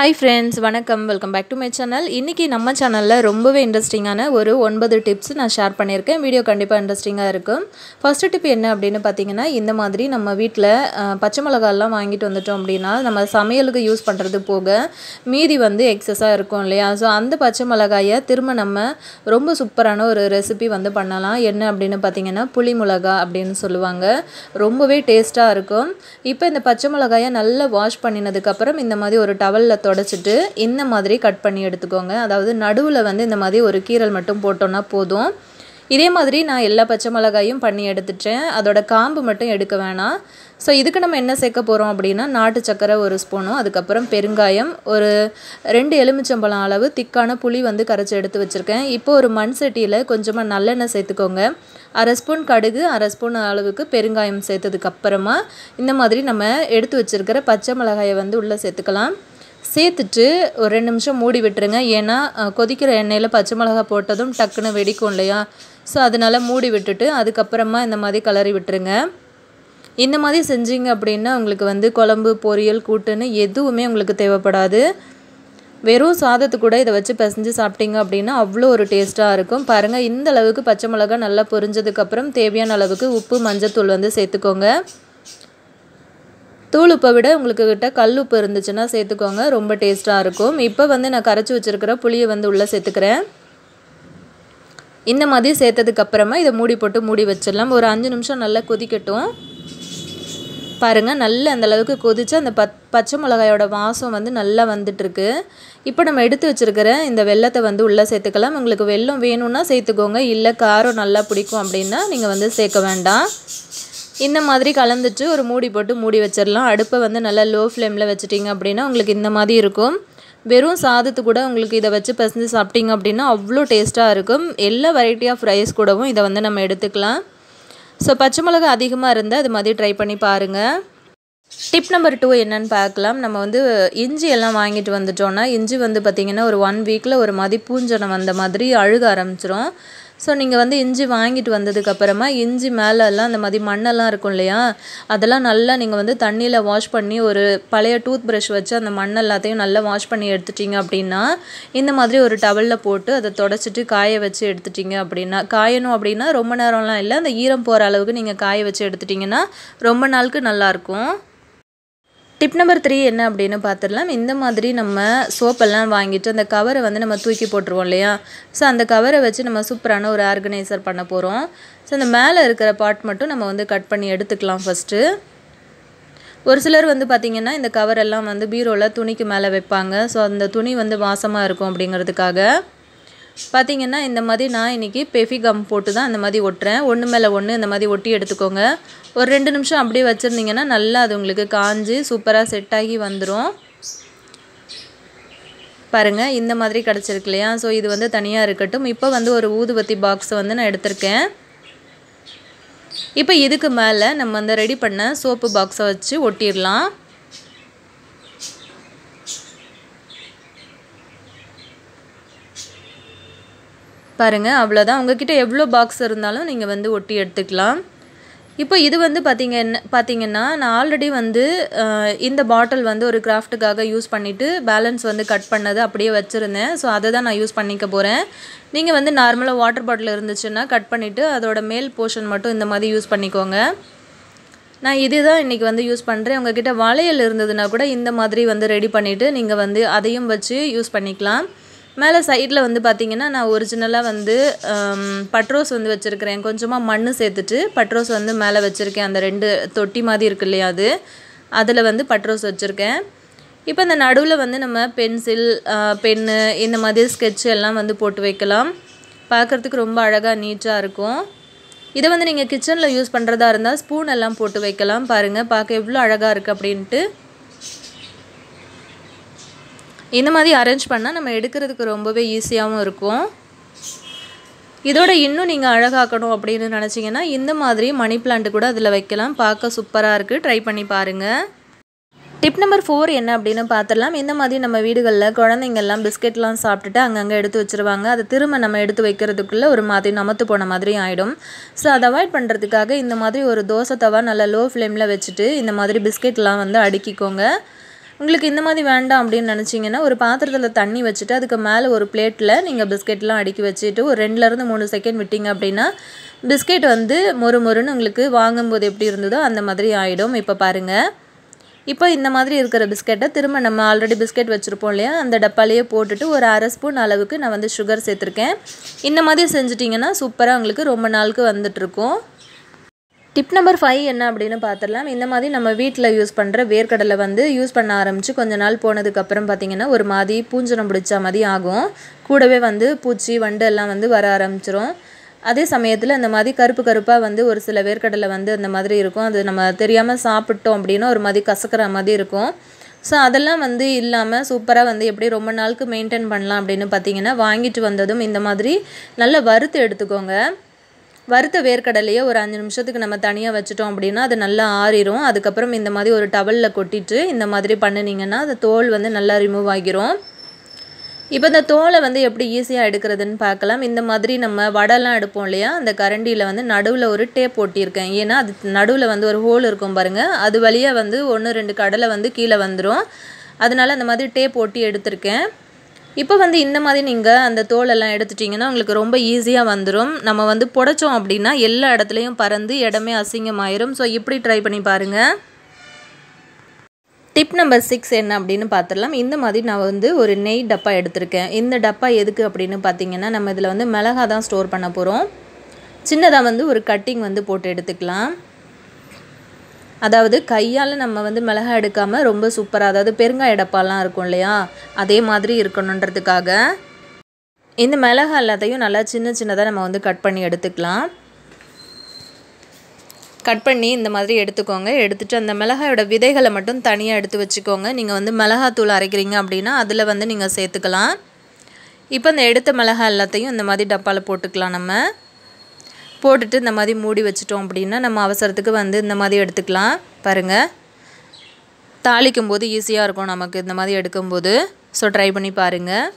Hi friends, welcome back to my channel. இன்னைக்கு நம்ம சேனல்ல ரொம்பவே இன்ட்ரஸ்டிங்கான ஒரு 9 டிப்ஸ் நான் ஷேர் பண்ணியிருக்கேன். வீடியோ கண்டிப்பா இன்ட்ரஸ்டிங்கா இருக்கும். ஃபர்ஸ்ட் டிப் என்ன அப்படினு பாத்தீங்கன்னா, இந்த மாதிரி நம்ம வீட்ல பச்சை மிளகாய் எல்லாம் வாங்கிட்டு வந்துட்டோம் அப்படினா நம்ம சமையலுக்கு யூஸ் பண்றது போக மீதி வந்து எக்ஸஸா இருக்கும் இல்லையா? சோ அந்த பச்சை மிளகாயை திரும்ப நம்ம ரொம்ப சூப்பரான ஒரு ரெசிபி வந்து பண்ணலாம். என்ன அப்படினு பாத்தீங்கன்னா புளி மிளகாய் அப்படினு சொல்லுவாங்க. ரொம்பவே டேஸ்டா இருக்கும். இப்போ இந்த பச்சை மிளகாயை நல்லா வாஷ் பண்ணினதுக்கு அப்புறம் இந்த மாதிரி ஒரு டவல்ல தொடச்சிட்டு இந்த மாதிரி கட் பண்ணி எடுத்துக்கோங்க. அதாவது நடுவுல வந்து இந்த மாதிரி ஒரு கீரல் மட்டும் போட்டோம்னா போதும். இதே மாதிரி நான் எல்லா பச்சை மிளகாயும் பண்ணி எடுத்துட்டேன். அதோட காம்பு மட்டும் எடுக்க வேணாம். ஸோ இதுக்கு நம்ம என்ன சேர்க்க போகிறோம் அப்படின்னா நாட்டு சக்கரை ஒரு ஸ்பூனும், அதுக்கப்புறம் பெருங்காயம், ஒரு 2 எலுமிச்சம்பழம் அளவு திக்கான புளி வந்து கரைச்சி எடுத்து வச்சுருக்கேன். இப்போ ஒரு மண் சட்டியில் கொஞ்சமாக நல்லெண்ணெய் சேர்த்துக்கோங்க. அரை ஸ்பூன் கடுகு, அரை ஸ்பூன் அளவுக்கு பெருங்காயம் சேர்த்ததுக்கப்புறமா இந்த மாதிரி நம்ம எடுத்து வச்சுருக்கிற பச்சை மிளகாயை வந்து உள்ளே சேர்த்துக்கலாம். சேர்த்துட்டு ஒரு 2 நிமிஷம் மூடி விட்டுருங்க. ஏன்னா கொதிக்கிற எண்ணெயில் பச்சை மிளகாய் போட்டதும் டக்குன்னு வெடிக்கும் இல்லையா? ஸோ அதனால் மூடி விட்டுட்டு அதுக்கப்புறமா இந்த மாதிரி கலரி விட்டுருங்க. இந்த மாதிரி செஞ்சீங்க அப்படின்னா உங்களுக்கு வந்து குழம்பு, பொரியல், கூட்டுன்னு எதுவுமே உங்களுக்கு தேவைப்படாது. வெறும் சாதத்து கூட இதை வச்சு பிசைஞ்சு சாப்பிட்டீங்க அப்படின்னா அவ்வளோ ஒரு டேஸ்ட்டாக இருக்கும். பாருங்கள், இந்த அளவுக்கு பச்சை மிளகாய் நல்லா பொரிஞ்சதுக்கப்புறம் தேவையான அளவுக்கு உப்பு, மஞ்சத்தூள் வந்து சேர்த்துக்கோங்க. தூள் உப்பை விட உங்களுக்கு கிட்ட கல் உப்பு இருந்துச்சுன்னா சேர்த்துக்கோங்க, ரொம்ப டேஸ்ட்டாக இருக்கும். இப்போ வந்து நான் கரைச்சி வச்சுருக்கிற புளியை வந்து உள்ளே சேர்த்துக்கிறேன். இந்த மாதிரி சேர்த்ததுக்கப்புறமா இதை மூடி போட்டு மூடி வச்சிடலாம். ஒரு 5 நிமிஷம் நல்லா கொதிக்கட்டும். பாருங்கள், நல்லா அந்தளவுக்கு கொதிச்சு அந்த பச்சை மிளகாயோட வாசம் வந்து நல்லா வந்துட்டுருக்கு. இப்போ நம்ம எடுத்து வச்சுருக்கிற இந்த வெல்லத்தை வந்து உள்ளே சேர்த்துக்கலாம். உங்களுக்கு வெல்லம் வேணும்னா சேர்த்துக்கோங்க, இல்லை காரம் நல்லா பிடிக்கும் அப்படின்னா நீங்கள் வந்து சேர்க்க வேண்டாம். இந்த மாதிரி கலந்துட்டு ஒரு மூடி போட்டு மூடி வச்சிடலாம். அடுப்பை வந்து நல்லா லோ ஃப்ளேமில் வச்சுட்டிங்க அப்படின்னா உங்களுக்கு இந்த மாதிரி இருக்கும். வெறும் சாதத்து கூட உங்களுக்கு இதை வச்சு பிசைஞ்சு சாப்பிட்டிங்க அப்படின்னா அவ்வளோ டேஸ்ட்டாக இருக்கும். எல்லா வெரைட்டி ஆஃப் ரைஸ் கூடவும் இதை வந்து நம்ம எடுத்துக்கலாம். ஸோ பச்சை மிளகாய் அதிகமாக இருந்தால் அது மாதிரி ட்ரை பண்ணி பாருங்கள். டிப் நம்பர் 2 என்னன்னு பார்க்கலாம். நம்ம வந்து இஞ்சி எல்லாம் வாங்கிட்டு வந்துட்டோன்னா இஞ்சி வந்து பார்த்திங்கன்னா ஒரு 1 வீக்கில் ஒரு மாதிரி பூஞ்சனம் வந்த மாதிரி அழுக ஆரம்பிச்சிடும். ஸோ நீங்கள் வந்து இஞ்சி வாங்கிட்டு வந்ததுக்கப்புறமா இஞ்சி மேலெல்லாம் அந்த மாதிரி மண்ணெல்லாம் இருக்கும் இல்லையா? அதெல்லாம் நல்லா நீங்கள் வந்து தண்ணியில் வாஷ் பண்ணி ஒரு பழைய டூத் ப்ரஷ் வச்சு அந்த மண் எல்லாத்தையும் நல்லா வாஷ் பண்ணி எடுத்துட்டிங்க அப்படின்னா இந்த மாதிரி ஒரு டவலில் போட்டு அதை தொடச்சிட்டு காய வச்சு எடுத்துட்டிங்க அப்படின்னா, காயணும் அப்படின்னா ரொம்ப நேரம்லாம் இல்லை, அந்த ஈரம் போகிற அளவுக்கு நீங்கள் காய வச்சு எடுத்துட்டிங்கன்னா ரொம்ப நாளுக்கு நல்லாயிருக்கும். டிப் நம்பர் 3 என்ன அப்படின்னு பார்த்துடலாம். இந்த மாதிரி நம்ம சோப்பெல்லாம் வாங்கிட்டு அந்த கவரை வந்து நம்ம தூக்கி போட்டுருவோம் இல்லையா? ஸோ அந்த கவரை வச்சு நம்ம சூப்பரான ஒரு ஆர்கனைசர் பண்ண போகிறோம். ஸோ அந்த மேலே இருக்கிற பார்ட் மட்டும் நம்ம வந்து கட் பண்ணி எடுத்துக்கலாம் ஃபஸ்ட்டு. ஒரு சிலர் வந்து பார்த்திங்கன்னா இந்த கவரெல்லாம் வந்து பீரோவில் துணிக்கு மேலே வைப்பாங்க. ஸோ அந்த துணி வந்து வாசமாக இருக்கும் அப்படிங்கிறதுக்காக பார்த்திங்கன்னா இந்த மாதிரி நான் இன்றைக்கி பெஃபி கம் போட்டு தான் அந்த மாதிரி ஒட்டுறேன். ஒன்று மேலே ஒன்று இந்த மாதிரி ஒட்டி எடுத்துக்கோங்க. ஒரு 2 நிமிஷம் அப்படியே வச்சுருந்தீங்கன்னா நல்லா அது உங்களுக்கு காஞ்சி சூப்பராக செட் ஆகி வந்துடும். பாருங்கள், இந்த மாதிரி கிடச்சிருக்கு இல்லையா? ஸோ இது வந்து தனியாக இருக்கட்டும். இப்போ வந்து ஒரு ஊதுபத்தி பாக்ஸ் வந்து நான் எடுத்திருக்கேன். இப்போ இதுக்கு மேலே நம்ம அந்த ரெடி பண்ண சோப்பு பாக்ஸை வச்சு ஒட்டிடலாம். பாருங்கள், அவ்வளோதான். உங்கள்கிட்ட எவ்வளோ பாக்ஸ் இருந்தாலும் நீங்கள் வந்து ஒட்டி எடுத்துக்கலாம். இப்போ இது வந்து பார்த்திங்கன்னா நான் ஆல்ரெடி வந்து இந்த பாட்டில் வந்து ஒரு கிராஃப்ட்டுக்காக யூஸ் பண்ணிவிட்டு பேலன்ஸ் வந்து கட் பண்ணது அப்படியே வச்சுருந்தேன். ஸோ அதை தான் நான் யூஸ் பண்ணிக்க போகிறேன். நீங்கள் வந்து நார்மலாக வாட்டர் பாட்டில் இருந்துச்சுன்னா கட் பண்ணிவிட்டு அதோட மேல் போர்ஷன் மட்டும் இந்த மாதிரி யூஸ் பண்ணிக்கோங்க. நான் இது தான் இன்றைக்கி வந்து யூஸ் பண்ணுறேன். உங்கள்கிட்ட வளையல் இருந்ததுன்னா கூட இந்த மாதிரி வந்து ரெடி பண்ணிவிட்டு நீங்கள் வந்து அதையும் வச்சு யூஸ் பண்ணிக்கலாம். மேலே சைடில் வந்து பார்த்திங்கன்னா நான் ஒரிஜினலாக வந்து பட்ரோஸ் வந்து வச்சுருக்கிறேன். கொஞ்சமாக மண் சேர்த்துட்டு பட்ரோஸ் வந்து மேலே வச்சுருக்கேன். அந்த 2 தொட்டி மாதிரி இருக்கு இல்லையா? அது அதில் வந்து பட்ரோஸ் வச்சுருக்கேன். இப்போ இந்த நடுவில் வந்து நம்ம பென்சில், பென்னு, இந்த மாதிரி ஸ்கெட்சு எல்லாம் வந்து போட்டு வைக்கலாம். பார்க்குறதுக்கு ரொம்ப அழகாக நீட்டாக இருக்கும். இதை வந்து நீங்கள் கிச்சனில் யூஸ் பண்ணுறதா இருந்தால் ஸ்பூன் எல்லாம் போட்டு வைக்கலாம். பாருங்கள், பார்க்க எவ்வளோ அழகாக இருக்குது அப்படின்ட்டு. இந்த மாதிரி அரேஞ்ச் பண்ணால் நம்ம எடுக்கிறதுக்கு ரொம்பவே ஈஸியாகவும் இருக்கும். இதோட இன்னும் நீங்கள் அழகாக்கணும் அப்படின்னு நினச்சிங்கன்னா இந்த மாதிரி மணி பிளான்ட் கூட அதில் வைக்கலாம். பார்க்க சூப்பராக இருக்குது. ட்ரை பண்ணி பாருங்கள். டிப் நம்பர் 4 என்ன அப்படின்னு பார்த்துடலாம். இந்த மாதிரி நம்ம வீடுகளில் குழந்தைங்கள்லாம் பிஸ்கெட்லாம் சாப்பிட்டுட்டு அங்கங்கே எடுத்து வச்சுருவாங்க. அதை திரும்ப நம்ம எடுத்து வைக்கிறதுக்குள்ளே ஒரு மாதிரி நமத்து போன மாதிரி ஆகிடும். ஸோ அதை அவாய்ட் பண்ணுறதுக்காக இந்த மாதிரி ஒரு தோசை தவா நல்லா லோ ஃப்ளேமில் வச்சுட்டு இந்த மாதிரி பிஸ்கெட்லாம் வந்து அடுக்கிக்கோங்க. உங்களுக்கு இந்த மாதிரி வேண்டாம் அப்படினு நினைச்சீங்கன்னா ஒரு பாத்திரத்துல தண்ணி வச்சிட்டு அதுக்கு மேல ஒரு பிளேட்ல நீங்க பிஸ்கட்லாம் அடுக்கி வச்சிட்டு ஒரு 2ல இருந்து 3 செகண்ட் விட்டிங்க அப்படினா பிஸ்கட் வந்து மொறுமொறுன்னு உங்களுக்கு வாங்கும்போது எப்படி இருந்ததோ அந்த மாதிரி ஆயிடும். இப்ப பாருங்க. இப்போ இந்த மாதிரி இருக்கிற பிஸ்கட்டை திரும்ப நம்ம ஆல்ரெடி பிஸ்கட் வச்சிருப்போம் இல்லையா அந்த டப்பாலையே போட்டுட்டு ஒரு 1/2 ஸ்பூன் அளவுக்கு நான் வந்து சுகர் சேர்த்துருக்கேன். இந்த மாதிரி செஞ்சிட்டிங்கன்னா சூப்பராக உங்களுக்கு ரொம்ப நாளுக்கு வந்துட்டு இருக்கும். டிப் நம்பர் 5 என்ன அப்படின்னு பார்த்துடலாம். இந்த மாதிரி நம்ம வீட்டில் யூஸ் பண்ணுற வேர்க்கடலை வந்து யூஸ் பண்ண ஆரம்பித்து கொஞ்ச நாள் போனதுக்கப்புறம் பார்த்திங்கன்னா ஒரு மாதிரி பூஞ்சனம் பிடிச்ச மாதிரி ஆகும். கூடவே வந்து பூச்சி வண்டு எல்லாம் வந்து வர ஆரம்பிச்சிரும். அதே சமயத்தில் அந்த மாதிரி கருப்பு கருப்பாக வந்து ஒரு சில வேர்க்கடலை வந்து அந்த மாதிரி இருக்கும். அது நம்ம தெரியாமல் சாப்பிட்டோம் அப்படின்னா ஒரு மாதிரி கசக்கிற மாதிரி இருக்கும். ஸோ அதெல்லாம் வந்து இல்லாமல் சூப்பராக வந்து எப்படி ரொம்ப நாளுக்கு மெயின்டைன் பண்ணலாம் அப்படின்னு பார்த்தீங்கன்னா வாங்கிட்டு வந்ததும் இந்த மாதிரி நல்லா வறுத்து எடுத்துக்கோங்க. வறுத்த வேர்க்கடலையே ஒரு 5 நிமிஷத்துக்கு நம்ம தனியாக வச்சுட்டோம் அப்படின்னா அது நல்லா ஆறிடும். அதுக்கப்புறம் இந்த மாதிரி ஒரு டவலில் கொட்டிட்டு இந்த மாதிரி பண்ணினீங்கன்னா அது தோல் வந்து நல்லா ரிமூவ் ஆகிரும். இப்போ இந்த தோலை வந்து எப்படி ஈஸியாக எடுக்கிறதுன்னு பார்க்கலாம். இந்த மாதிரி நம்ம வடைலாம் எடுப்போம் இல்லையா அந்த கரண்டியில் வந்து நடுவில் ஒரு டேப் ஒட்டியிருக்கேன். ஏன்னா அது நடுவில் வந்து ஒரு ஹோல் இருக்கும் பாருங்கள், அது வழியாக வந்து 1-2 கடலை வந்து கீழே வந்துடும். அதனால அந்த மாதிரி டேப் ஒட்டி எடுத்திருக்கேன். இப்போ வந்து இந்த மாதிரி நீங்கள் அந்த தோலெல்லாம் எடுத்துட்டிங்கன்னா உங்களுக்கு ரொம்ப ஈஸியாக வந்துடும். நம்ம வந்து புடைச்சோம் அப்படின்னா எல்லா இடத்துலையும் பறந்து இடமே அசிங்கமாயிரும். ஸோ இப்படி ட்ரை பண்ணி பாருங்கள். டிப் நம்பர் 6 என்ன அப்படின்னு பார்த்துடலாம். இந்த மாதிரி நான் வந்து ஒரு நெய் டப்பா எடுத்திருக்கேன். இந்த டப்பா எதுக்கு அப்படின்னு பார்த்தீங்கன்னா நம்ம இதில் வந்து மிளகா தான் ஸ்டோர் பண்ண போகிறோம். சின்னதாக வந்து ஒரு கட்டிங் வந்து போட்டு எடுத்துக்கலாம். அதாவது கையால் நம்ம வந்து மிளகா எடுக்காமல் ரொம்ப சூப்பராக அதாவது பெருங்காய டப்பாலாம் இருக்கும் இல்லையா அதே மாதிரி இருக்கணுன்றதுக்காக இந்த மிளகா எல்லாத்தையும் நல்லா சின்னதாக நம்ம வந்து கட் பண்ணி எடுத்துக்கலாம். கட் பண்ணி இந்த மாதிரி எடுத்துக்கோங்க. எடுத்துகிட்டு அந்த மிளகாயோட விதைகளை மட்டும் தனியாக எடுத்து வச்சுக்கோங்க. நீங்கள் வந்து மிளகாத்தூள் அரைக்கிறீங்க அப்படின்னா அதில் வந்து நீங்கள் சேர்த்துக்கலாம். இப்போ இந்த எடுத்த மிளகா எல்லாத்தையும் இந்த மாதிரி டப்பாவில் போட்டுக்கலாம். நம்ம போட்டுட்டு இந்த மாதிரி மூடி வச்சிட்டோம் அப்படின்னா நம்ம அவசரத்துக்கு வந்து இந்த மாதிரி எடுத்துக்கலாம். பாருங்கள் தாளிக்கும் போது ஈஸியாக இருக்கும் நமக்கு இந்த மாதிரி எடுக்கும்போது. ஸோ ட்ரை பண்ணி பாருங்கள்.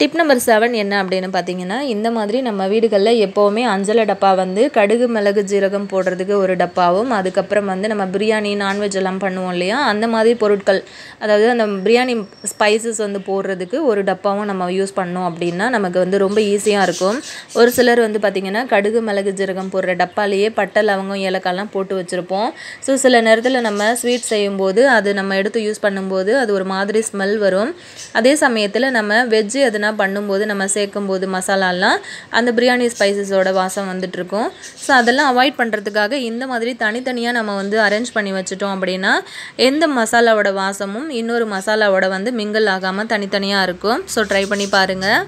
டிப் நம்பர் 7 என்ன அப்படின்னு பார்த்தீங்கன்னா இந்த மாதிரி நம்ம வீடுகளில் எப்போவுமே அஞ்சலை டப்பா வந்து கடுகு மிளகு ஜீரகம் போடுறதுக்கு ஒரு டப்பாவும் அதுக்கப்புறம் வந்து நம்ம பிரியாணி நான்வெஜ் எல்லாம் பண்ணுவோம் இல்லையா அந்த மாதிரி பொருட்கள் அதாவது அந்த பிரியாணி ஸ்பைசஸ் வந்து போடுறதுக்கு ஒரு டப்பாவும் நம்ம யூஸ் பண்ணோம் அப்படின்னா நமக்கு வந்து ரொம்ப ஈஸியாக இருக்கும். ஒரு சிலர் வந்து பார்த்திங்கன்னா கடுகு மிளகு ஜீரகம் போடுற டப்பாலேயே பட்டை லவங்கம் ஏலக்காய்லாம் போட்டு வச்சுருப்போம். ஸோ சில நேரத்தில் நம்ம ஸ்வீட் செய்யும்போது அது நம்ம எடுத்து யூஸ் பண்ணும்போது அது ஒரு மாதிரி ஸ்மெல் வரும். அதே சமயத்தில் நம்ம வெஜ்ஜு எதுனா பண்ணும்போது நம்ம சேர்க்கும்போது மசாலாலாம் அந்த பிரியாணி ஸ்பைசஸோட வாசம் வந்துட்டு இருக்கும். ஸோ அதெல்லாம் அவாய்ட் பண்ணுறதுக்காக இந்த மாதிரி தனித்தனியாக நம்ம வந்து அரேஞ்ச் பண்ணி வச்சுட்டோம் அப்படின்னா எந்த மசாலாவோட வாசமும் இன்னொரு மசாலாவோட வந்து மிங்கிள் ஆகாமல் தனித்தனியாக இருக்கும். ஸோ ட்ரை பண்ணி பாருங்கள்.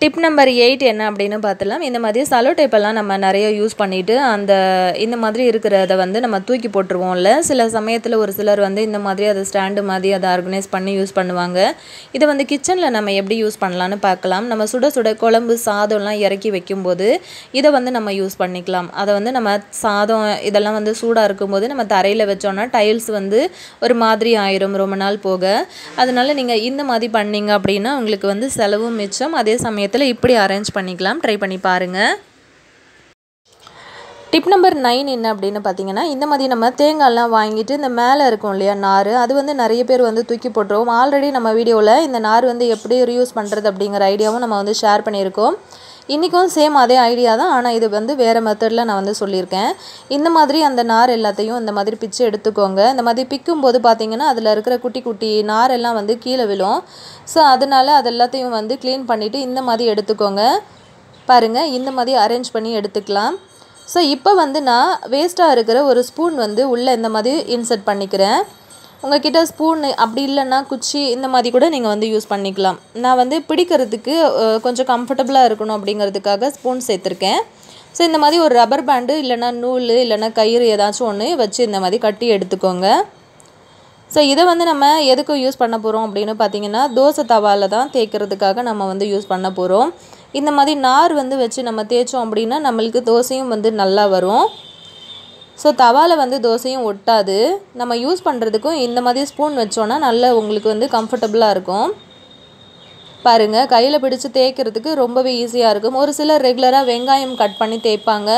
டிப் நம்பர் 8 என்ன அப்படின்னு பார்த்துலாம். இந்த மாதிரி சலோ டேப்பெல்லாம் நம்ம நிறைய யூஸ் பண்ணிவிட்டு அந்த இந்த மாதிரி இருக்கிறத வந்து நம்ம தூக்கி போட்டுருவோம்ல. சில சமயத்தில் ஒரு சிலர் வந்து இந்த மாதிரி அதை ஸ்டாண்டு மாதிரி அதை ஆர்கனைஸ் பண்ணி யூஸ் பண்ணுவாங்க. இதை வந்து கிச்சனில் நம்ம எப்படி யூஸ் பண்ணலான்னு பார்க்கலாம். நம்ம சுட சுட குழம்பு சாதம்லாம் இறக்கி வைக்கும்போது இதை வந்து நம்ம யூஸ் பண்ணிக்கலாம். அதை வந்து நம்ம சாதம் இதெல்லாம் வந்து சூடாக இருக்கும்போது நம்ம தரையில் வச்சோன்னா டைல்ஸ் வந்து ஒரு மாதிரி ஆயிரும் ரொம்ப நாள் போக. அதனால் நீங்கள் இந்த மாதிரி பண்ணிங்க அப்படின்னா உங்களுக்கு வந்து செலவும் மிச்சம். அதே சமயம் இப்படி அரேஞ்ச் பண்ணிக்கலாம். ட்ரை பண்ணி பாருங்க. டிப் நம்பர் 9 என்ன அப்படின்னு பார்த்தீங்கன்னா இந்த மாதிரி நம்ம தேங்காய்லாம் வாங்கிட்டு இந்த மேலே இருக்கும் இல்லையா நார் அது வந்து நிறைய பேர் வந்து தூக்கி போட்டுருவோம். ஆல்ரெடி நம்ம வீடியோவில் இந்த நார் வந்து எப்படி ரியூஸ் பண்ணுறது அப்படிங்கிற ஐடியாவும் நம்ம வந்து ஷேர் பண்ணியிருக்கோம். இன்றைக்கும் சேம் அதே ஐடியா தான், ஆனால் இது வந்து வேறு மெத்தடில் நான் வந்து சொல்லியிருக்கேன். இந்த மாதிரி அந்த நார் எல்லாத்தையும் இந்த மாதிரி பிச்சு எடுத்துக்கோங்க. இந்த மாதிரி பிக்கும்போது பார்த்திங்கன்னா அதில் இருக்கிற குட்டி குட்டி நார் எல்லாம் வந்து கீழே விழும். ஸோ அதனால் அது எல்லாத்தையும் வந்து க்ளீன் பண்ணிவிட்டு இந்த மாதிரி எடுத்துக்கோங்க. பாருங்கள் இந்த மாதிரி அரேஞ்ச் பண்ணி எடுத்துக்கலாம். ஸோ இப்போ வந்து நான் வேஸ்ட்டாக இருக்கிற ஒரு ஸ்பூன் வந்து உள்ளே இந்த மாதிரி இன்சர்ட் பண்ணிக்கிறேன். உங்கள்கிட்ட ஸ்பூன் அப்படி இல்லைன்னா குச்சி இந்த மாதிரி கூட நீங்கள் வந்து யூஸ் பண்ணிக்கலாம். நான் வந்து பிடிக்கிறதுக்கு கொஞ்சம் கம்ஃபர்டபுளாக இருக்கணும் அப்படிங்கிறதுக்காக ஸ்பூன் சேர்த்துருக்கேன். ஸோ இந்த மாதிரி ஒரு ரப்பர் பேண்டு இல்லைனா நூல் இல்லைனா கயிறு ஏதாச்சும் ஒன்று வச்சு இந்த மாதிரி கட்டி எடுத்துக்கோங்க. ஸோ இதை வந்து நம்ம எதுக்கு யூஸ் பண்ண போகிறோம் அப்படின்னு பார்த்தீங்கன்னா தோசை தவாவில் தான் தேய்க்கிறதுக்காக நம்ம வந்து யூஸ் பண்ண போகிறோம். இந்த மாதிரி நார் வந்து வச்சு நம்ம தேய்ச்சோம் அப்படின்னா நம்மளுக்கு தோசையும் வந்து நல்லா வரும். ஸோ தவாவில் வந்து தோசையும் ஒட்டாது. நம்ம யூஸ் பண்ணுறதுக்கும் இந்த மாதிரி ஸ்பூன் வச்சோன்னா நல்லா உங்களுக்கு வந்து கம்ஃபர்டபுளாக இருக்கும். பாருங்கள் கையில் பிடிச்சி தேய்க்கிறதுக்கு ரொம்பவே ஈஸியாக இருக்கும். ஒரு சிலர் ரெகுலராக வெங்காயம் கட் பண்ணி தேய்ப்பாங்க.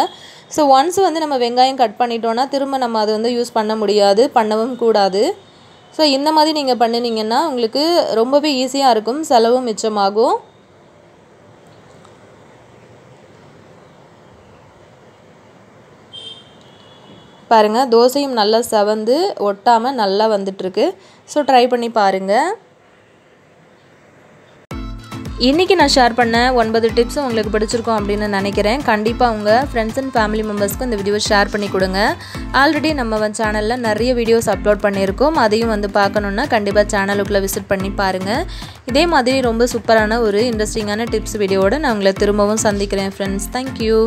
So once வந்து நம்ம வெங்காயம் கட் பண்ணிட்டோம்னா திரும்ப நம்ம அது வந்து யூஸ் பண்ண முடியாது பண்ணவும் கூடாது சோ இந்த மாதிரி நீங்க பண்ணினீங்கன்னா உங்களுக்கு ரொம்பவே ஈஸியா இருக்கும் செலவும் மிச்சமாகும் பாருங்க தோசையும் நல்லா செவந்து ஒட்டாம நல்லா வந்துட்டு இருக்கு சோ ட்ரை பண்ணி பாருங்க இன்னைக்கு நான் ஷேர் பண்ண 9 டிப்ஸ் உங்களுக்கு பிடிச்சிருக்கும் அப்படினு நினைக்கிறேன் கண்டிப்பா உங்க फ्रेंड्स and family members க்கு இந்த வீடியோ ஷேர் பண்ணி கொடுங்க ஆல்ரெடி நம்ம வ சேனல்ல நிறைய வீடியோஸ் அப்லோட் பண்ணியிருக்கோம் அதையும் வந்து பார்க்கணும்னா கண்டிப்பா சேனலுக்குள்ள விசிட் பண்ணி பாருங்க இதே மாதிரி ரொம்ப சூப்பரான ஒரு இன்ட்ரஸ்டிங்கான டிப்ஸ் வீடியோவோட நான் உங்களை திரும்பவும் சந்திக்கிறேன் फ्रेंड्स thank you